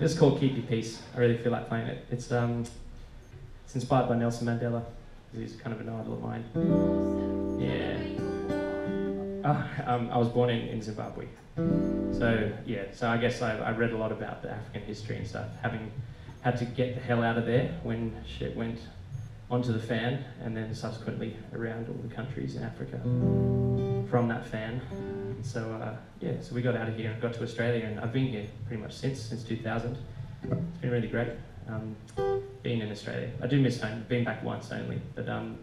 This is called Keep Your Peace. I really feel like playing it. It's inspired by Nelson Mandela. He's kind of an idol of mine. Yeah. I was born in Zimbabwe. So, yeah. So I guess I read a lot about the African history and stuff, having had to get the hell out of there when shit went onto the fan, and then subsequently around all the countries in Africa from that fan. So yeah, so we got out of here and got to Australia, and I've been here pretty much since 2000. It's been really great being in Australia. I do miss home. I've been back once only, but the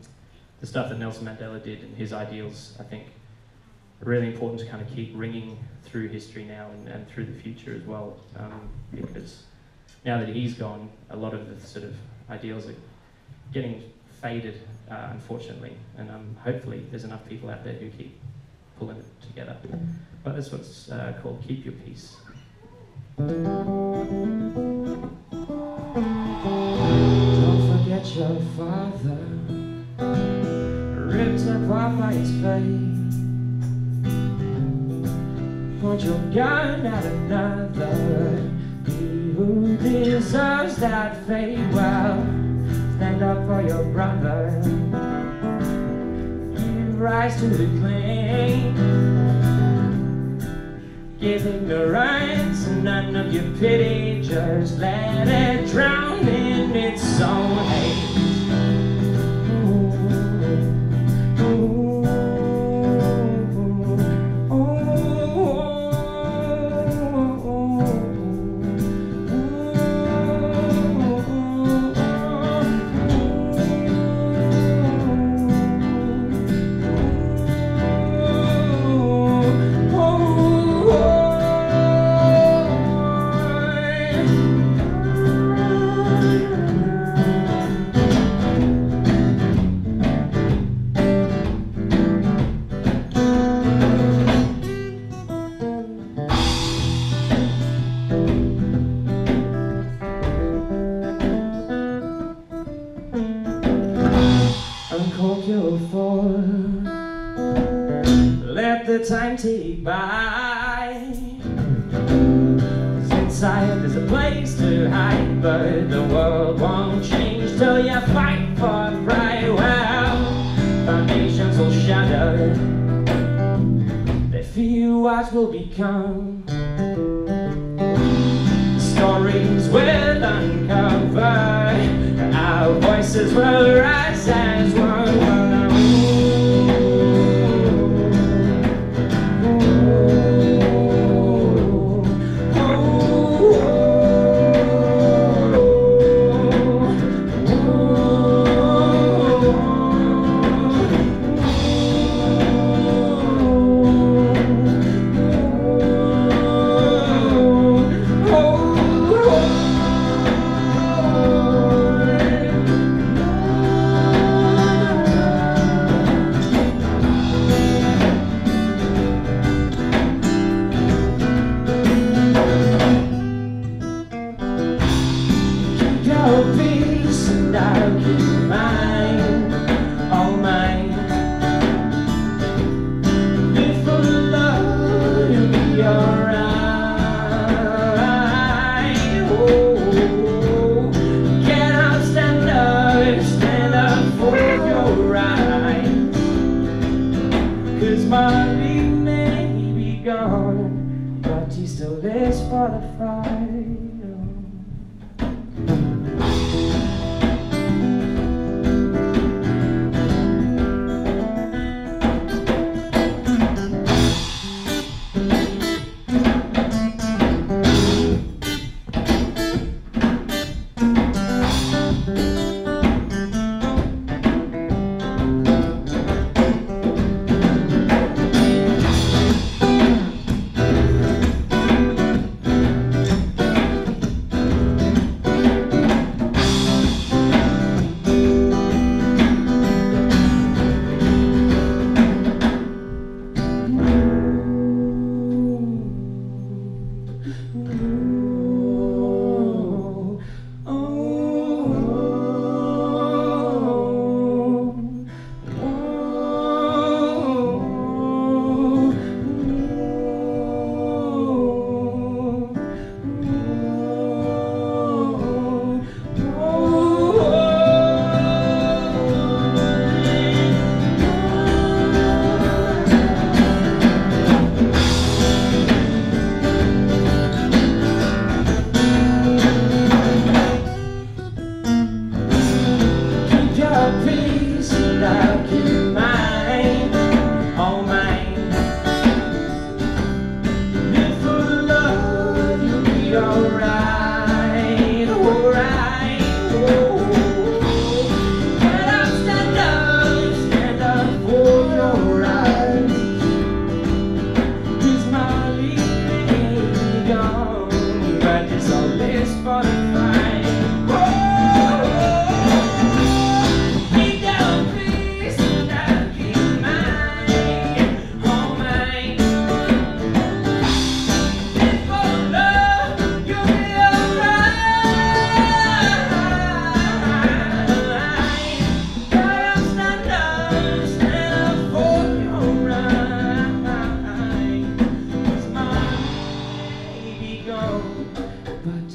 stuff that Nelson Mandela did and his ideals, I think, are really important to kind of keep ringing through history now and through the future as well, because now that he's gone, a lot of the sort of ideals are getting faded, unfortunately, and hopefully there's enough people out there who keep pulling it together. But that's what's called Keep Your Peace. Don't forget your father, ripped apart by his fate. Point your gun at another, he who deserves that fate. Well, stand up for your brother, give rise to the claim. Give ignorance and none of your pity, just let it drown in its own hate. Let the time tick by, 'cause inside there's a place to hide, but the world won't change till you fight for right. Well, foundations will shatter, they fear what will become. The stories will uncover, our voices will rise as one.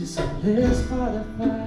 she said, let's fight a fight.